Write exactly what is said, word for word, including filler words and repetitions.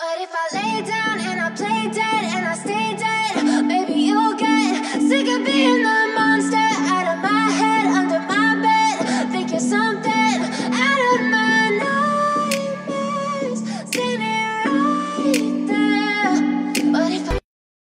But if I lay down and I play dead and I stay dead.